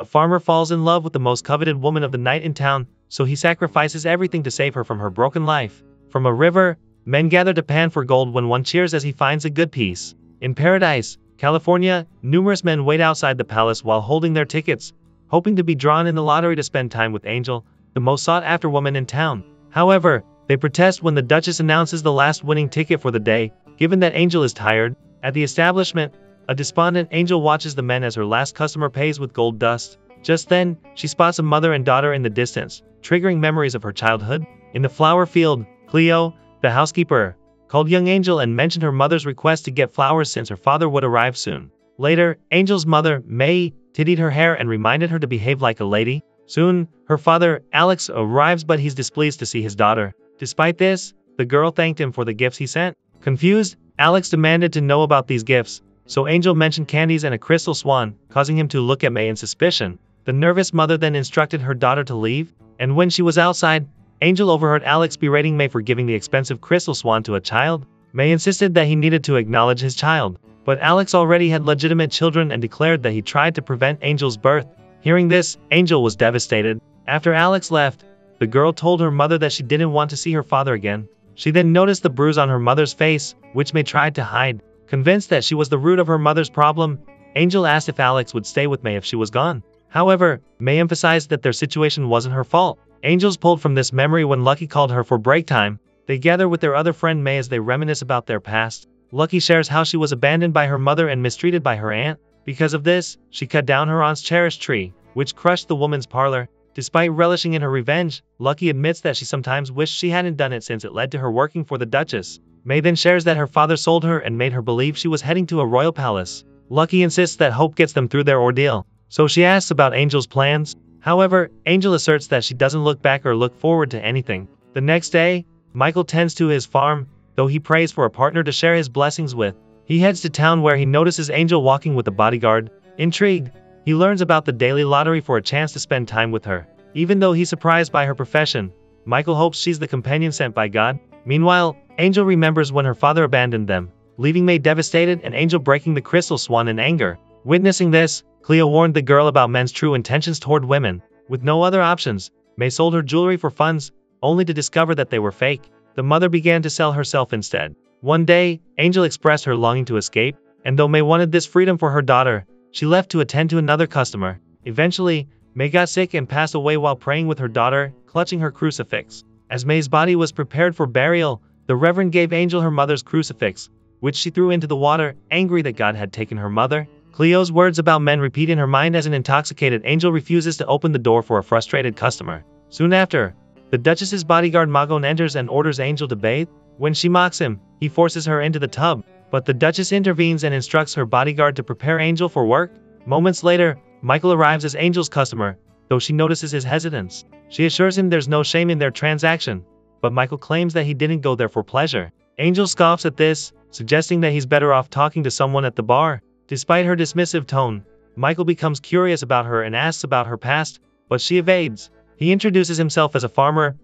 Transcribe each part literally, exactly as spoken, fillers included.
A farmer falls in love with the most coveted woman of the night in town, so he sacrifices everything to save her from her broken life. From a river, men gather to pan for gold when one cheers as he finds a good piece. In Paradise, California, numerous men wait outside the palace while holding their tickets, hoping to be drawn in the lottery to spend time with Angel, the most sought-after woman in town. However, they protest when the Duchess announces the last winning ticket for the day, given that Angel is tired. At the establishment, a despondent Angel watches the men as her last customer pays with gold dust. Just then, she spots a mother and daughter in the distance, triggering memories of her childhood. In the flower field, Cleo, the housekeeper, called young Angel and mentioned her mother's request to get flowers since her father would arrive soon. Later, Angel's mother, May, tidied her hair and reminded her to behave like a lady. Soon, her father, Alex, arrives, but he's displeased to see his daughter. Despite this, the girl thanked him for the gifts he sent. Confused, Alex demanded to know about these gifts, so Angel mentioned candies and a crystal swan, causing him to look at May in suspicion. The nervous mother then instructed her daughter to leave, and when she was outside, Angel overheard Alex berating May for giving the expensive crystal swan to a child. May insisted that he needed to acknowledge his child, but Alex already had legitimate children and declared that he tried to prevent Angel's birth. Hearing this, Angel was devastated. After Alex left, the girl told her mother that she didn't want to see her father again. She then noticed the bruise on her mother's face, which May tried to hide. Convinced that she was the root of her mother's problem, Angel asked if Alex would stay with May if she was gone. However, May emphasized that their situation wasn't her fault. Angel's pulled from this memory when Lucky called her for break time. They gather with their other friend May as they reminisce about their past. Lucky shares how she was abandoned by her mother and mistreated by her aunt. Because of this, she cut down her aunt's cherished tree, which crushed the woman's parlor. Despite relishing in her revenge, Lucky admits that she sometimes wished she hadn't done it since it led to her working for the Duchess. May then shares that her father sold her and made her believe she was heading to a royal palace. Lucky insists that hope gets them through their ordeal, so she asks about Angel's plans. However, Angel asserts that she doesn't look back or look forward to anything. The next day, Michael tends to his farm, though he prays for a partner to share his blessings with. He heads to town where he notices Angel walking with a bodyguard. Intrigued, he learns about the daily lottery for a chance to spend time with her. Even though he's surprised by her profession, Michael hopes she's the companion sent by God. Meanwhile, Angel remembers when her father abandoned them, leaving May devastated and Angel breaking the crystal swan in anger. Witnessing this, Cleo warned the girl about men's true intentions toward women. With no other options, May sold her jewelry for funds, only to discover that they were fake. The mother began to sell herself instead. One day, Angel expressed her longing to escape, and though May wanted this freedom for her daughter, she left to attend to another customer. Eventually, May got sick and passed away while praying with her daughter, clutching her crucifix. As May's body was prepared for burial, the Reverend gave Angel her mother's crucifix, which she threw into the water, angry that God had taken her mother. Cleo's words about men repeat in her mind as an intoxicated Angel refuses to open the door for a frustrated customer. Soon after, the Duchess's bodyguard Magon enters and orders Angel to bathe. When she mocks him, he forces her into the tub, but the Duchess intervenes and instructs her bodyguard to prepare Angel for work. Moments later, Michael arrives as Angel's customer, though she notices his hesitance. She assures him there's no shame in their transaction, but Michael claims that he didn't go there for pleasure. Angel scoffs at this, suggesting that he's better off talking to someone at the bar. Despite her dismissive tone, Michael becomes curious about her and asks about her past, but she evades. He introduces himself as a farmer,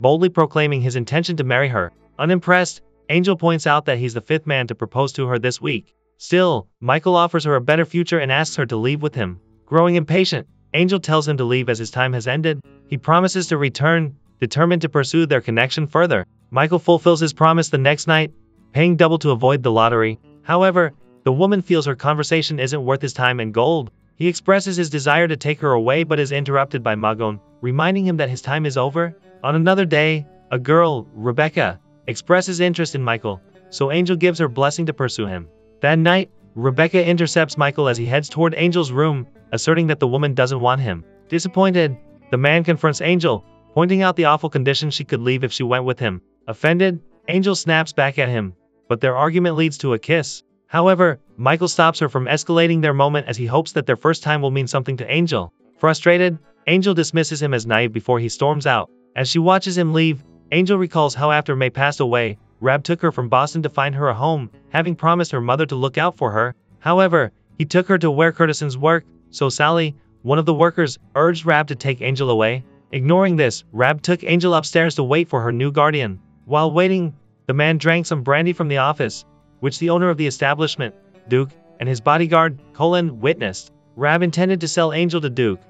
boldly proclaiming his intention to marry her. Unimpressed, Angel points out that he's the fifth man to propose to her this week. Still, Michael offers her a better future and asks her to leave with him. Growing impatient, Angel tells him to leave as his time has ended. He promises to return, determined to pursue their connection further. Michael fulfills his promise the next night, paying double to avoid the lottery. However, the woman feels her conversation isn't worth his time and gold. He expresses his desire to take her away but is interrupted by Magon, reminding him that his time is over. On another day, a girl, Rebecca, expresses interest in Michael, so Angel gives her blessing to pursue him. That night, Rebecca intercepts Michael as he heads toward Angel's room, asserting that the woman doesn't want him. Disappointed, the man confronts Angel, pointing out the awful condition she could leave if she went with him. Offended, Angel snaps back at him, but their argument leads to a kiss. However, Michael stops her from escalating their moment as he hopes that their first time will mean something to Angel. Frustrated, Angel dismisses him as naive before he storms out. As she watches him leave, Angel recalls how after May passed away, Rab took her from Boston to find her a home, having promised her mother to look out for her. However, he took her to where courtesans work, so Sally, one of the workers, urged Rab to take Angel away. Ignoring this, Rab took Angel upstairs to wait for her new guardian. While waiting, the man drank some brandy from the office, which the owner of the establishment, Duke, and his bodyguard, Colin, witnessed. Rab intended to sell Angel to Duke,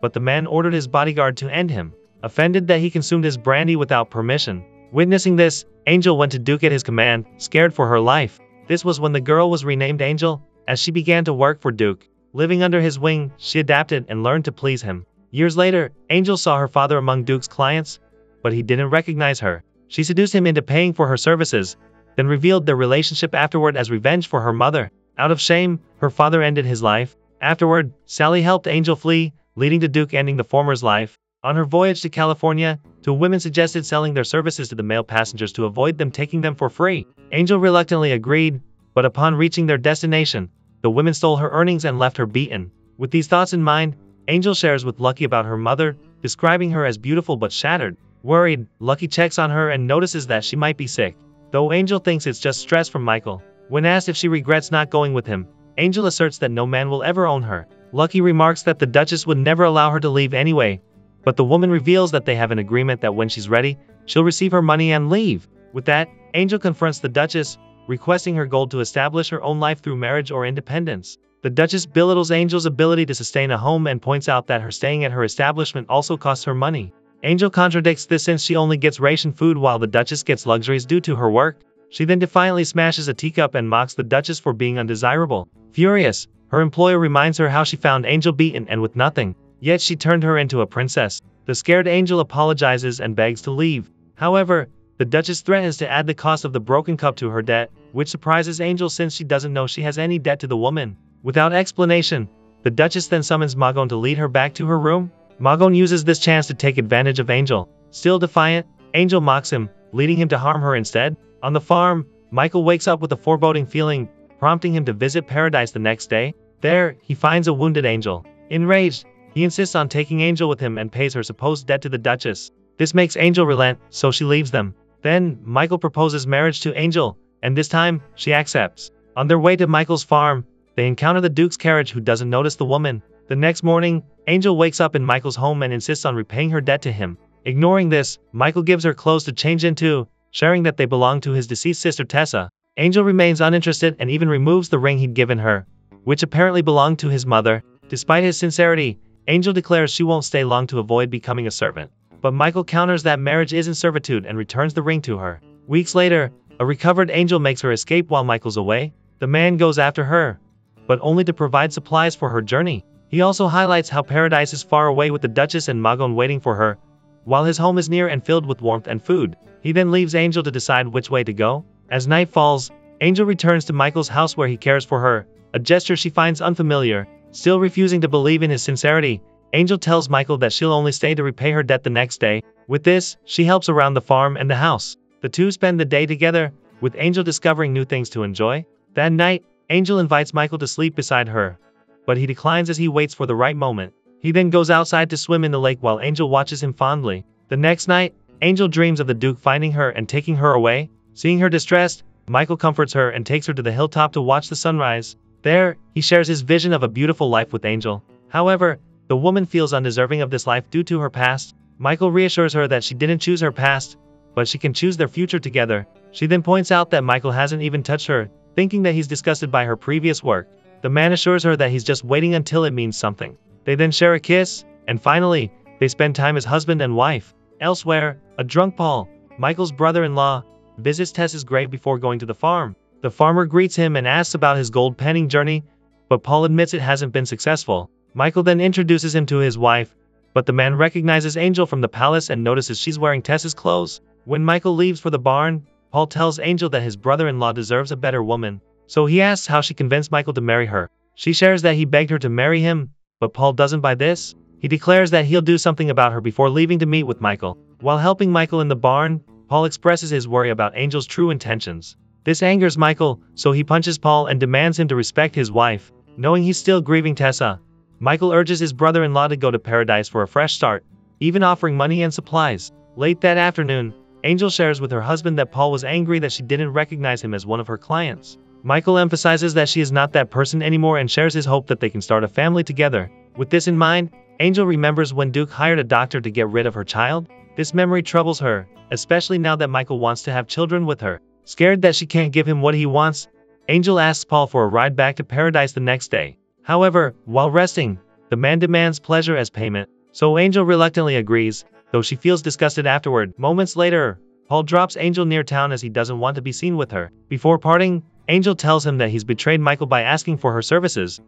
but the man ordered his bodyguard to end him, offended that he consumed his brandy without permission. Witnessing this, Angel went to Duke at his command, scared for her life. This was when the girl was renamed Angel, as she began to work for Duke. Living under his wing, she adapted and learned to please him. Years later, Angel saw her father among Duke's clients, but he didn't recognize her. She seduced him into paying for her services, then revealed their relationship afterward as revenge for her mother. Out of shame, her father ended his life. Afterward, Sally helped Angel flee, leading to Duke ending the former's life. On her voyage to California, two women suggested selling their services to the male passengers to avoid them taking them for free. Angel reluctantly agreed, but upon reaching their destination, the women stole her earnings and left her beaten. With these thoughts in mind, Angel shares with Lucky about her mother, describing her as beautiful but shattered. Worried, Lucky checks on her and notices that she might be sick, though Angel thinks it's just stress from Michael. When asked if she regrets not going with him, Angel asserts that no man will ever own her. Lucky remarks that the Duchess would never allow her to leave anyway, but the woman reveals that they have an agreement that when she's ready, she'll receive her money and leave. With that, Angel confronts the Duchess, requesting her gold to establish her own life through marriage or independence. The Duchess belittles Angel's ability to sustain a home and points out that her staying at her establishment also costs her money. Angel contradicts this since she only gets ration food while the Duchess gets luxuries due to her work. She then defiantly smashes a teacup and mocks the Duchess for being undesirable. Furious, her employer reminds her how she found Angel beaten and with nothing, yet she turned her into a princess. The scared Angel apologizes and begs to leave. However, the Duchess threatens to add the cost of the broken cup to her debt, which surprises Angel since she doesn't know she has any debt to the woman. Without explanation, the Duchess then summons Magon to lead her back to her room. Magon uses this chance to take advantage of Angel. Still defiant, Angel mocks him, leading him to harm her instead. On the farm, Michael wakes up with a foreboding feeling, prompting him to visit Paradise the next day. There, he finds a wounded Angel. Enraged, he insists on taking Angel with him and pays her supposed debt to the Duchess. This makes Angel relent, so she leaves them. Then, Michael proposes marriage to Angel, and this time, she accepts. On their way to Michael's farm, they encounter the Duke's carriage who doesn't notice the woman. The next morning, Angel wakes up in Michael's home and insists on repaying her debt to him. Ignoring this, Michael gives her clothes to change into, sharing that they belong to his deceased sister Tessa. Angel remains uninterested and even removes the ring he'd given her, which apparently belonged to his mother. Despite his sincerity, Angel declares she won't stay long to avoid becoming a servant. But Michael counters that marriage isn't servitude and returns the ring to her. Weeks later, a recovered Angel makes her escape while Michael's away. The man goes after her, but only to provide supplies for her journey. He also highlights how Paradise is far away with the Duchess and Magon waiting for her, while his home is near and filled with warmth and food. He then leaves Angel to decide which way to go. As night falls, Angel returns to Michael's house where he cares for her, a gesture she finds unfamiliar. Still refusing to believe in his sincerity, Angel tells Michael that she'll only stay to repay her debt the next day. With this, she helps around the farm and the house. The two spend the day together, with Angel discovering new things to enjoy. That night, Angel invites Michael to sleep beside her, but he declines as he waits for the right moment. He then goes outside to swim in the lake while Angel watches him fondly. The next night, Angel dreams of the Duke finding her and taking her away. Seeing her distressed, Michael comforts her and takes her to the hilltop to watch the sunrise. There, he shares his vision of a beautiful life with Angel. However, the woman feels undeserving of this life due to her past. Michael reassures her that she didn't choose her past, but she can choose their future together. She then points out that Michael hasn't even touched her, thinking that he's disgusted by her previous work. The man assures her that he's just waiting until it means something. They then share a kiss, and finally, they spend time as husband and wife. Elsewhere, a drunk Paul, Michael's brother-in-law, visits Tessa's grave before going to the farm. The farmer greets him and asks about his gold-panning journey, but Paul admits it hasn't been successful. Michael then introduces him to his wife, but the man recognizes Angel from the palace and notices she's wearing Tessa's clothes. When Michael leaves for the barn, Paul tells Angel that his brother-in-law deserves a better woman, so he asks how she convinced Michael to marry her. She shares that he begged her to marry him, but Paul doesn't buy this. He declares that he'll do something about her before leaving to meet with Michael. While helping Michael in the barn, Paul expresses his worry about Angel's true intentions. This angers Michael, so he punches Paul and demands him to respect his wife. Knowing he's still grieving Tessa, Michael urges his brother-in-law to go to Paradise for a fresh start, even offering money and supplies. Late that afternoon, Angel shares with her husband that Paul was angry that she didn't recognize him as one of her clients. Michael emphasizes that she is not that person anymore and shares his hope that they can start a family together. With this in mind, Angel remembers when Duke hired a doctor to get rid of her child. This memory troubles her, especially now that Michael wants to have children with her. Scared that she can't give him what he wants, Angel asks Paul for a ride back to Paradise the next day. However, while resting, the man demands pleasure as payment, so Angel reluctantly agrees, though she feels disgusted afterward. Moments later, Paul drops Angel near town as he doesn't want to be seen with her. Before parting, Angel tells him that he's betrayed Michael by asking for her services.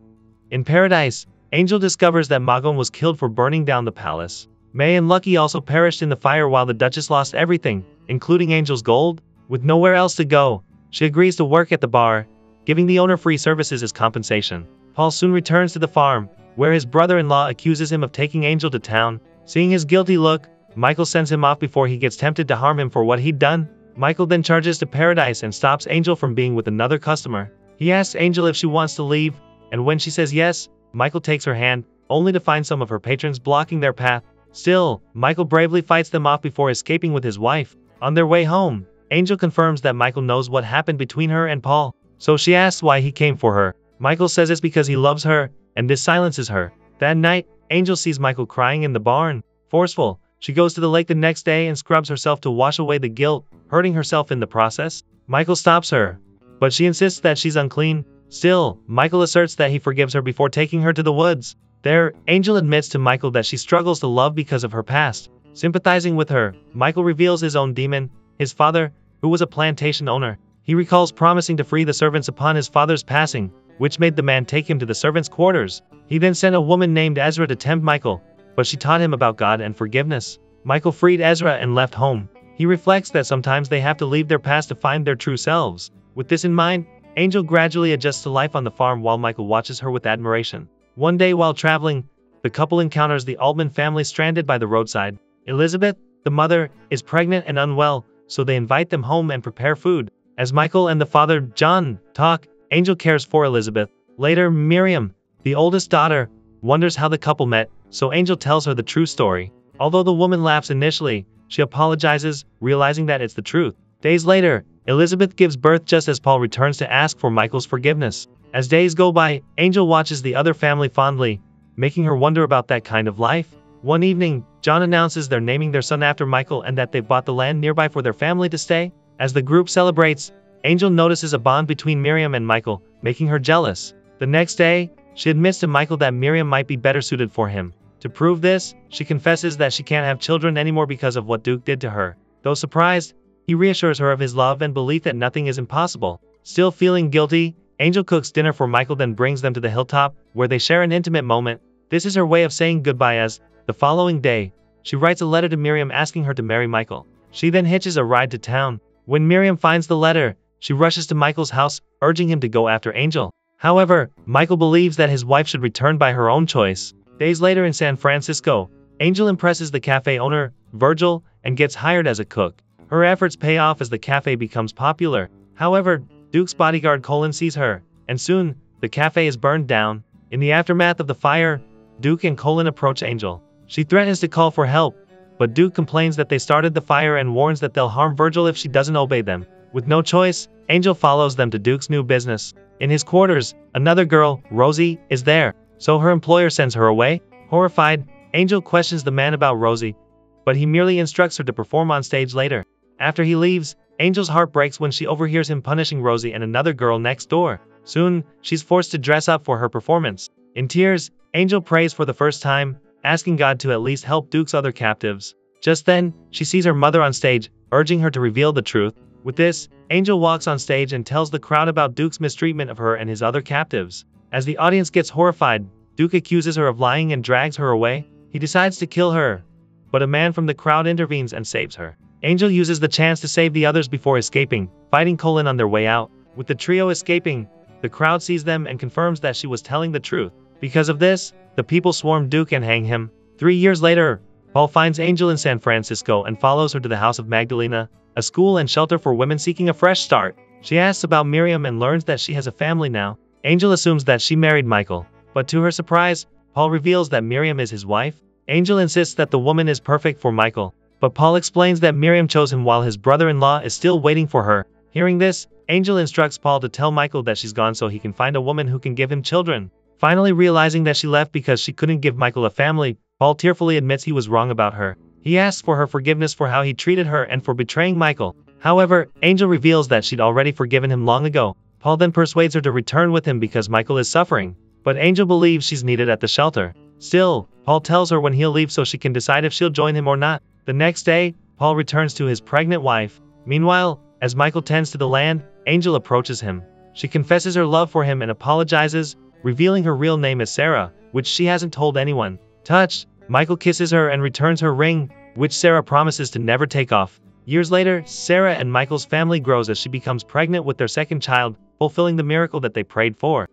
In Paradise, Angel discovers that Magon was killed for burning down the palace. May and Lucky also perished in the fire while the Duchess lost everything, including Angel's gold. With nowhere else to go, she agrees to work at the bar, giving the owner free services as compensation. Paul soon returns to the farm, where his brother-in-law accuses him of taking Angel to town. Seeing his guilty look, Michael sends him off before he gets tempted to harm him for what he'd done. Michael then charges to Paradise and stops Angel from being with another customer. He asks Angel if she wants to leave, and when she says yes, Michael takes her hand, only to find some of her patrons blocking their path. Still, Michael bravely fights them off before escaping with his wife. On their way home, Angel confirms that Michael knows what happened between her and Paul, so she asks why he came for her. Michael says it's because he loves her, and this silences her. That night, Angel sees Michael crying in the barn. Forceful, she goes to the lake the next day and scrubs herself to wash away the guilt, hurting herself in the process. Michael stops her, but she insists that she's unclean. Still, Michael asserts that he forgives her before taking her to the woods. There, Angel admits to Michael that she struggles to love because of her past. Sympathizing with her, Michael reveals his own demon, his father, who was a plantation owner. He recalls promising to free the servants upon his father's passing, which made the man take him to the servants' quarters. He then sent a woman named Ezra to tempt Michael, but she taught him about God and forgiveness. Michael freed Ezra and left home. He reflects that sometimes they have to leave their past to find their true selves. With this in mind, Angel gradually adjusts to life on the farm while Michael watches her with admiration. One day while traveling, the couple encounters the Altman family stranded by the roadside. Elizabeth, the mother, is pregnant and unwell, so they invite them home and prepare food. As Michael and the father, John, talk, Angel cares for Elizabeth. Later, Miriam, the oldest daughter, wonders how the couple met, so Angel tells her the true story. Although the woman laughs initially, she apologizes, realizing that it's the truth. Days later, Elizabeth gives birth just as Paul returns to ask for Michael's forgiveness. As days go by, Angel watches the other family fondly, making her wonder about that kind of life. One evening, John announces they're naming their son after Michael and that they've bought the land nearby for their family to stay. As the group celebrates, Angel notices a bond between Miriam and Michael, making her jealous. The next day, she admits to Michael that Miriam might be better suited for him. To prove this, she confesses that she can't have children anymore because of what Duke did to her. Though surprised, he reassures her of his love and belief that nothing is impossible. Still feeling guilty, Angel cooks dinner for Michael then brings them to the hilltop, where they share an intimate moment. This is her way of saying goodbye as, the following day, she writes a letter to Miriam asking her to marry Michael. She then hitches a ride to town. When Miriam finds the letter, she rushes to Michael's house, urging him to go after Angel. However, Michael believes that his wife should return by her own choice. Days later in San Francisco, Angel impresses the cafe owner, Virgil, and gets hired as a cook. Her efforts pay off as the cafe becomes popular. However, Duke's bodyguard Colin sees her, and soon, the cafe is burned down. In the aftermath of the fire, Duke and Colin approach Angel. She threatens to call for help, but Duke complains that they started the fire and warns that they'll harm Virgil if she doesn't obey them. With no choice, Angel follows them to Duke's new business. In his quarters, another girl, Rosie, is there, so her employer sends her away. Horrified, Angel questions the man about Rosie, but he merely instructs her to perform on stage later. After he leaves, Angel's heart breaks when she overhears him punishing Rosie and another girl next door. Soon, she's forced to dress up for her performance. In tears, Angel prays for the first time, asking God to at least help Duke's other captives. Just then, she sees her mother on stage, urging her to reveal the truth. With this, Angel walks on stage and tells the crowd about Duke's mistreatment of her and his other captives. As the audience gets horrified, Duke accuses her of lying and drags her away. He decides to kill her, but a man from the crowd intervenes and saves her. Angel uses the chance to save the others before escaping, fighting Colin on their way out. With the trio escaping, the crowd sees them and confirms that she was telling the truth. Because of this, the people swarm Duke and hang him. Three years later, Paul finds Angel in San Francisco and follows her to the house of Magdalena, a school and shelter for women seeking a fresh start. She asks about Miriam and learns that she has a family now. Angel assumes that she married Michael, but to her surprise, Paul reveals that Miriam is his wife. Angel insists that the woman is perfect for Michael, but Paul explains that Miriam chose him while his brother-in-law is still waiting for her. Hearing this, Angel instructs Paul to tell Michael that she's gone so he can find a woman who can give him children. Finally realizing that she left because she couldn't give Michael a family, Paul tearfully admits he was wrong about her. He asks for her forgiveness for how he treated her and for betraying Michael. However, Angel reveals that she'd already forgiven him long ago. Paul then persuades her to return with him because Michael is suffering. but Angel believes she's needed at the shelter. Still, Paul tells her when he'll leave so she can decide if she'll join him or not. The next day, Paul returns to his pregnant wife. Meanwhile, as Michael tends to the land, Angel approaches him. She confesses her love for him and apologizes, revealing her real name as Sarah, which she hasn't told anyone. Touched, Michael kisses her and returns her ring, which Sarah promises to never take off. Years later, Sarah and Michael's family grows as she becomes pregnant with their second child, fulfilling the miracle that they prayed for.